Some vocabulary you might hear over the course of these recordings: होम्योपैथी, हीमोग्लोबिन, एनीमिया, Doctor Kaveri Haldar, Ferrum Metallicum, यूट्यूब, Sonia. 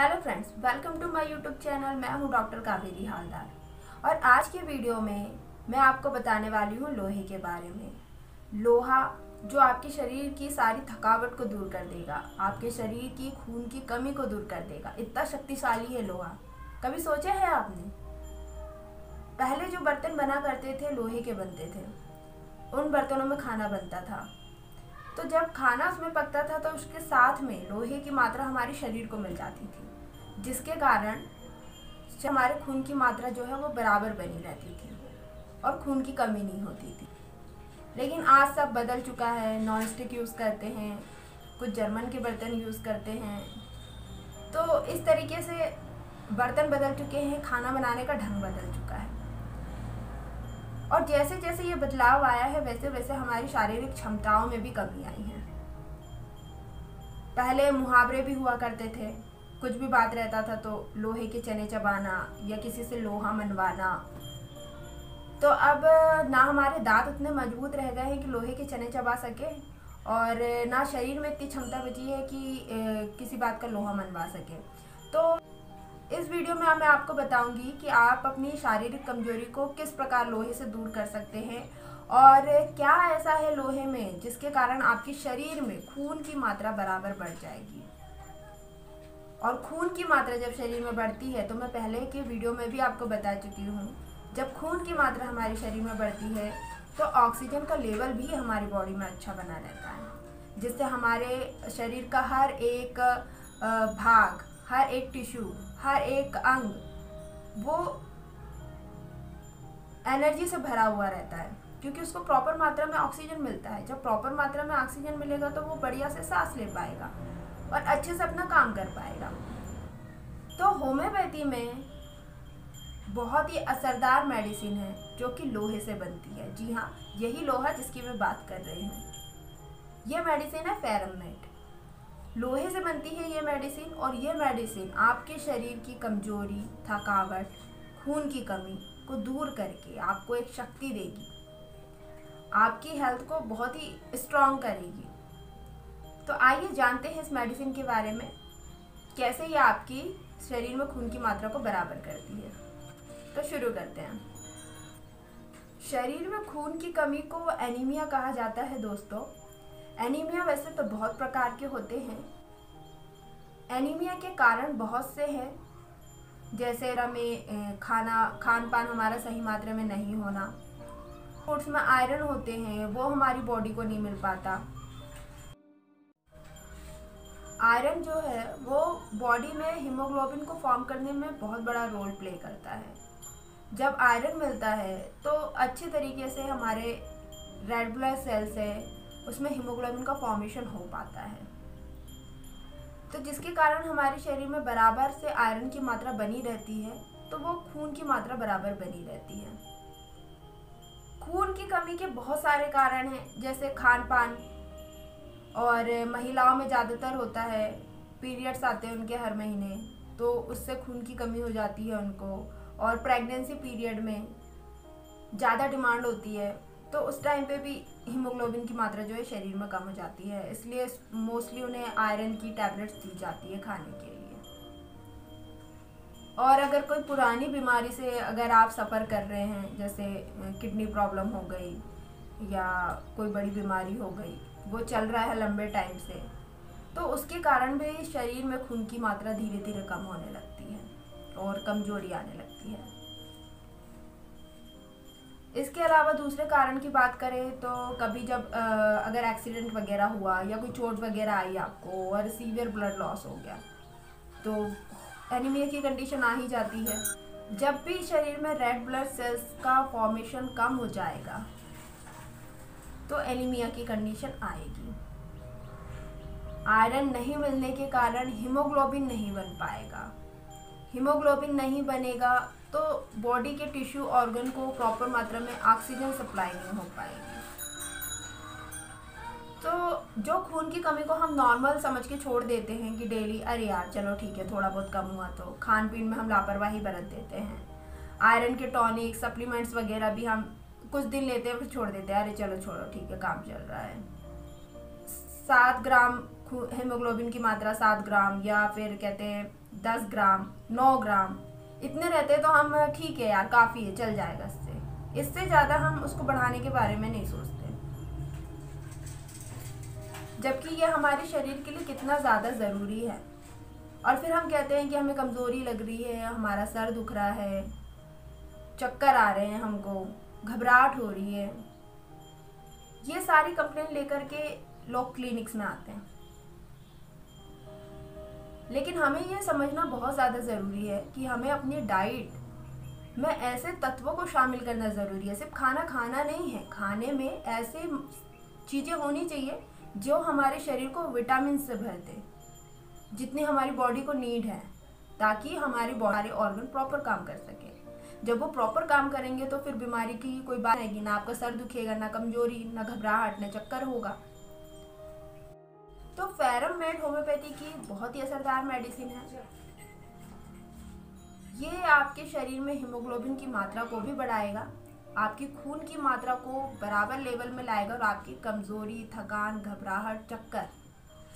Hello friends, welcome to my यूट्यूब channel. मैं हूं doctor Kaveri Haldar और आज के वीडियो में मैं आपको बताने वाली हूं लोहे के बारे में। लोहा जो आपके शरीर की सारी थकावट को दूर कर देगा, आपके शरीर की खून की कमी को दूर कर देगा। इतना शक्तिशाली है लोहा, कभी सोचा है आपने? पहले जो बर्तन बना करते थे लोहे के बनते थे, उन बर्तनों में खाना बनता था। तो जब खाना उसमें पकता था तो उसके साथ में लोहे की मात्रा हमारे शरीर को मिल जाती थी, जिसके कारण हमारे खून की मात्रा जो है वो बराबर बनी रहती थी और खून की कमी नहीं होती थी। लेकिन आज सब बदल चुका है। नॉन स्टिक यूज़ करते हैं, कुछ जर्मन के बर्तन यूज़ करते हैं। तो इस तरीके से बर्तन बदल चुके हैं, खाना बनाने का ढंग बदल चुका है। और जैसे जैसे ये बदलाव आया है वैसे वैसे हमारी शारीरिक क्षमताओं में भी कमी आई है। पहले मुहावरे भी हुआ करते थे, कुछ भी बात रहता था तो लोहे के चने चबाना या किसी से लोहा मनवाना। तो अब ना हमारे दांत उतने मजबूत रह गए हैं कि लोहे के चने चबा सके, और ना शरीर में इतनी क्षमता बची है कि किसी बात का लोहा मनवा सके। तो इस वीडियो में मैं आपको बताऊंगी कि आप अपनी शारीरिक कमजोरी को किस प्रकार लोहे से दूर कर सकते हैं, और क्या ऐसा है लोहे में जिसके कारण आपके शरीर में खून की मात्रा बराबर बढ़ जाएगी। और खून की मात्रा जब शरीर में बढ़ती है, तो मैं पहले के वीडियो में भी आपको बता चुकी हूँ, जब खून की मात्रा हमारे शरीर में बढ़ती है तो ऑक्सीजन का लेवल भी हमारी बॉडी में अच्छा बना रहता है, जिससे हमारे शरीर का हर एक भाग, हर एक टिश्यू, हर एक अंग वो एनर्जी से भरा हुआ रहता है, क्योंकि उसको प्रॉपर मात्रा में ऑक्सीजन मिलता है। जब प्रॉपर मात्रा में ऑक्सीजन मिलेगा तो वो बढ़िया से सांस ले पाएगा और अच्छे से अपना काम कर पाएगा। तो होम्योपैथी में बहुत ही असरदार मेडिसिन है जो कि लोहे से बनती है। जी हाँ, यही लोहा जिसकी मैं बात कर रही हूँ, ये मेडिसिन है फेरम मेट। लोहे से बनती है ये मेडिसिन, और ये मेडिसिन आपके शरीर की कमजोरी, थकावट, खून की कमी को दूर करके आपको एक शक्ति देगी, आपकी हेल्थ को बहुत ही स्ट्रांग करेगी। तो आइए जानते हैं इस मेडिसिन के बारे में, कैसे ये आपकी शरीर में खून की मात्रा को बराबर करती है। तो शुरू करते हैं। शरीर में खून की कमी को एनीमिया कहा जाता है दोस्तों। एनीमिया वैसे तो बहुत प्रकार के होते हैं। एनीमिया के कारण बहुत से हैं, जैसे हमें खान पान हमारा सही मात्रा में नहीं होना, फूड्स में आयरन होते हैं वो हमारी बॉडी को नहीं मिल पाता। आयरन जो है वो बॉडी में हीमोग्लोबिन को फॉर्म करने में बहुत बड़ा रोल प्ले करता है। जब आयरन मिलता है तो अच्छे तरीके से हमारे रेड ब्लड सेल्स है उसमें हीमोग्लोबिन का फॉर्मेशन हो पाता है, तो जिसके कारण हमारे शरीर में बराबर से आयरन की मात्रा बनी रहती है, तो वो खून की मात्रा बराबर बनी रहती है। खून की कमी के बहुत सारे कारण हैं, जैसे खान पान, और महिलाओं में ज़्यादातर होता है, पीरियड्स आते हैं उनके हर महीने तो उससे खून की कमी हो जाती है उनको, और प्रेगनेंसी पीरियड में ज़्यादा डिमांड होती है तो उस टाइम पे भी हीमोग्लोबिन की मात्रा जो है शरीर में कम हो जाती है, इसलिए मोस्टली उन्हें आयरन की टैबलेट्स दी जाती है खाने के लिए। और अगर कोई पुरानी बीमारी से अगर आप सफ़र कर रहे हैं, जैसे किडनी प्रॉब्लम हो गई या कोई बड़ी बीमारी हो गई, वो चल रहा है लंबे टाइम से, तो उसके कारण भी शरीर में खून की मात्रा धीरे धीरे कम होने लगती है और कमजोरी आने लगती है। इसके अलावा दूसरे कारण की बात करें तो कभी जब अगर एक्सीडेंट वगैरह हुआ या कोई चोट वगैरह आई आपको और सीवियर ब्लड लॉस हो गया, तो एनीमिया की कंडीशन आ ही जाती है। जब भी शरीर में रेड ब्लड सेल्स का फॉर्मेशन कम हो जाएगा तो एनीमिया की कंडीशन आएगी। आयरन नहीं मिलने के कारण हीमोग्लोबिन नहीं बन पाएगा, हीमोग्लोबिन नहीं बनेगा तो बॉडी के टिश्यू ऑर्गन को प्रॉपर मात्रा में ऑक्सीजन सप्लाई नहीं हो पाएगी। तो जो खून की कमी को हम नॉर्मल समझ के छोड़ देते हैं कि डेली अरे यार चलो ठीक है थोड़ा बहुत कम हुआ, तो खान पीन में हम लापरवाही बरत देते हैं। आयरन के टॉनिक सप्लीमेंट्स वगैरह भी हम कुछ दिन लेते हैं फिर छोड़ देते हैं, अरे चलो छोड़ो ठीक है काम चल रहा है। 7 ग्राम हीमोग्लोबिन की मात्रा 7 ग्राम या फिर कहते हैं 10 ग्राम 9 ग्राम इतने रहते तो हम ठीक है यार काफ़ी है चल जाएगा, इससे ज़्यादा हम उसको बढ़ाने के बारे में नहीं सोचते, जबकि ये हमारे शरीर के लिए कितना ज़्यादा ज़रूरी है। और फिर हम कहते हैं कि हमें कमज़ोरी लग रही है, हमारा सर दुख रहा है, चक्कर आ रहे हैं, हमको घबराहट हो रही है, ये सारी कंप्लेंट लेकर के लोग क्लिनिक्स में आते हैं। लेकिन हमें यह समझना बहुत ज़्यादा ज़रूरी है कि हमें अपनी डाइट में ऐसे तत्वों को शामिल करना ज़रूरी है, सिर्फ खाना खाना नहीं है, खाने में ऐसे चीज़ें होनी चाहिए जो हमारे शरीर को विटामिन से भर दे जितनी हमारी बॉडी को नीड है, ताकि हमारी बॉडी ऑर्गन प्रॉपर काम कर सके। जब वो प्रॉपर काम करेंगे तो फिर बीमारी की कोई बात आएगी ना, आपका सर दुखेगा, ना कमज़ोरी, ना घबराहट, ना चक्कर होगा। तो फेरम मेट होम्योपैथी की बहुत ही असरदार मेडिसिन है। ये आपके शरीर में हीमोग्लोबिन की मात्रा को भी बढ़ाएगा, आपकी खून की मात्रा को बराबर लेवल में लाएगा और आपकी कमज़ोरी, थकान, घबराहट, चक्कर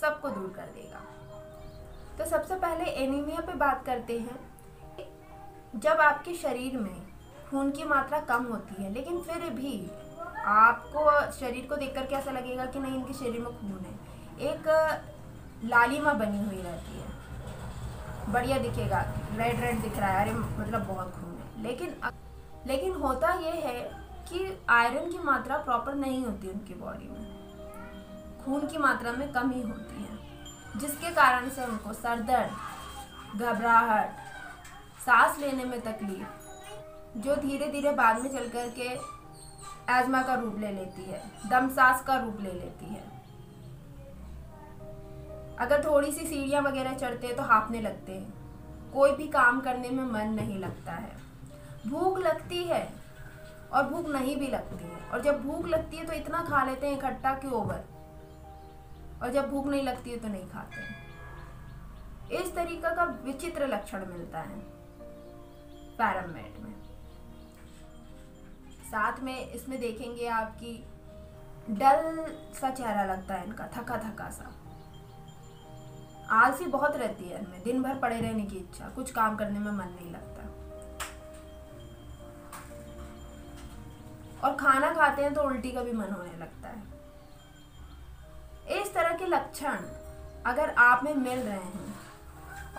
सबको दूर कर देगा। तो सबसे पहले एनीमिया पे बात करते हैं। जब आपके शरीर में खून की मात्रा कम होती है लेकिन फिर भी आपको शरीर को देखकर के ऐसा लगेगा कि नहीं इनके शरीर में खून है, एक लालिमा बनी हुई रहती है, बढ़िया दिखेगा, रेड रेड दिख रहा है, अरे मतलब बहुत खून है। लेकिन होता यह है कि आयरन की मात्रा प्रॉपर नहीं होती उनकी बॉडी में, खून की मात्रा में कम ही होती है, जिसके कारण से उनको सर दर्द, घबराहट, सांस लेने में तकलीफ, जो धीरे धीरे बाद में चल कर के एजमा का रूप ले लेती है, दम सांस का रूप ले लेती है। अगर थोड़ी सी सीढ़ियाँ वगैरह चढ़ते हैं तो हाँफने लगते हैं, कोई भी काम करने में मन नहीं लगता है, भूख लगती है और भूख नहीं भी लगती है, और जब भूख लगती है तो इतना खा लेते हैं इकट्ठा कि ओवर, और जब भूख नहीं लगती है तो नहीं खाते। इस तरीका का विचित्र लक्षण मिलता है फेरम मेट में। साथ में इसमें देखेंगे आपकी डल सा चेहरा लगता है इनका, थका थका सा, आलसी बहुत रहती है इनमें, दिन भर पड़े रहने की इच्छा, कुछ काम करने में मन नहीं लगता। और खाना खाते हैं तो उल्टी का भी मन होने लगता है। इस तरह के लक्षण अगर आप में मिल रहे हैं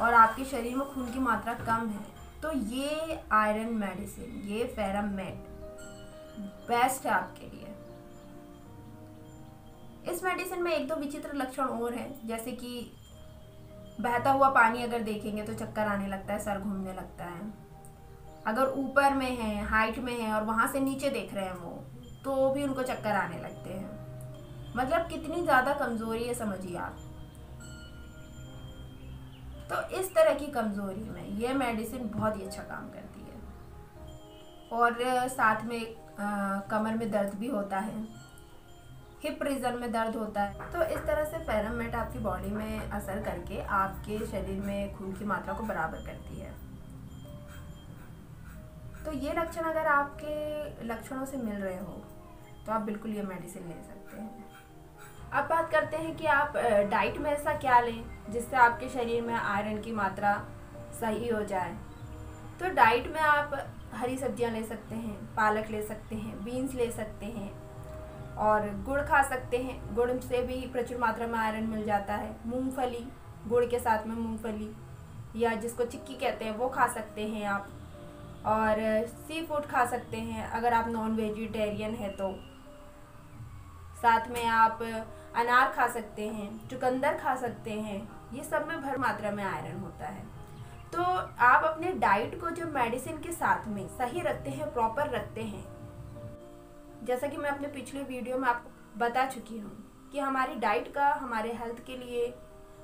और आपके शरीर में खून की मात्रा कम है तो ये आयरन मेडिसिन, ये फेरम मेट बेस्ट है आपके लिए। इस मेडिसिन में एक दो विचित्र लक्षण और हैं, जैसे कि बहता हुआ पानी अगर देखेंगे तो चक्कर आने लगता है, सर घूमने लगता है। अगर ऊपर में है, हाइट में है और वहाँ से नीचे देख रहे हैं वो, तो भी उनको चक्कर आने लगते हैं। मतलब कितनी ज़्यादा कमज़ोरी है समझिए आप। तो इस तरह की कमज़ोरी में यह मेडिसिन बहुत ही अच्छा काम करती है। और साथ में कमर में दर्द भी होता है, हिप रीजन में दर्द होता है। तो इस तरह से फेरम मेट आपकी बॉडी में असर करके आपके शरीर में खून की मात्रा को बराबर करती है। तो ये लक्षण अगर आपके लक्षणों से मिल रहे हो तो आप बिल्कुल ये मेडिसिन ले सकते हैं। अब बात करते हैं कि आप डाइट में ऐसा क्या लें जिससे आपके शरीर में आयरन की मात्रा सही हो जाए। तो डाइट में आप हरी सब्जियां ले सकते हैं, पालक ले सकते हैं, बीन्स ले सकते हैं और गुड़ खा सकते हैं, गुड़ से भी प्रचुर मात्रा में आयरन मिल जाता है। मूंगफली, गुड़ के साथ में मूंगफली या जिसको चिक्की कहते हैं वो खा सकते हैं आप। और सी फूड खा सकते हैं अगर आप नॉन वेजिटेरियन है तो। साथ में आप अनार खा सकते हैं, चुकंदर खा सकते हैं, ये सब में भर मात्रा में आयरन होता है। तो आप अपने डाइट को जो मेडिसिन के साथ में सही रखते हैं, प्रॉपर रखते हैं, जैसा कि मैं अपने पिछले वीडियो में आपको बता चुकी हूँ कि हमारी डाइट का हमारे हेल्थ के लिए,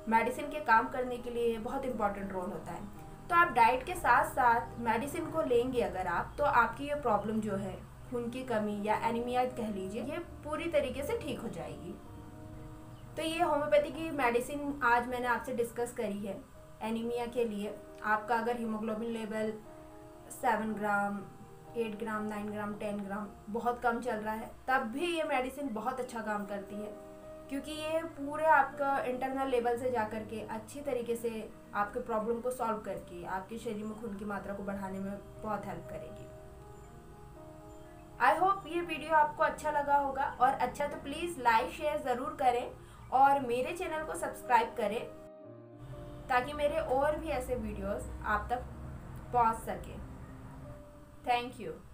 मेडिसिन के काम करने के लिए बहुत इम्पॉर्टेंट रोल होता है। तो आप डाइट के साथ साथ मेडिसिन को लेंगे अगर आप, तो आपकी ये प्रॉब्लम जो है खून की कमी या एनीमिया कह लीजिए, ये पूरी तरीके से ठीक हो जाएगी। तो ये होम्योपैथी की मेडिसिन आज मैंने आपसे डिस्कस करी है एनीमिया के लिए। आपका अगर हीमोग्लोबिन लेवल 7 ग्राम, 8 ग्राम, 9 ग्राम, 10 ग्राम बहुत कम चल रहा है, तब भी ये मेडिसिन बहुत अच्छा काम करती है। क्योंकि ये पूरे आपका इंटरनल लेवल से जा कर के अच्छी तरीके से आपके प्रॉब्लम को सॉल्व करके आपके शरीर में खून की मात्रा को बढ़ाने में बहुत हेल्प करेगी। आई होप ये वीडियो आपको अच्छा लगा होगा, और अच्छा तो प्लीज़ लाइक शेयर ज़रूर करें और मेरे चैनल को सब्सक्राइब करें ताकि मेरे और भी ऐसे वीडियोस आप तक पहुंच सके। Thank you.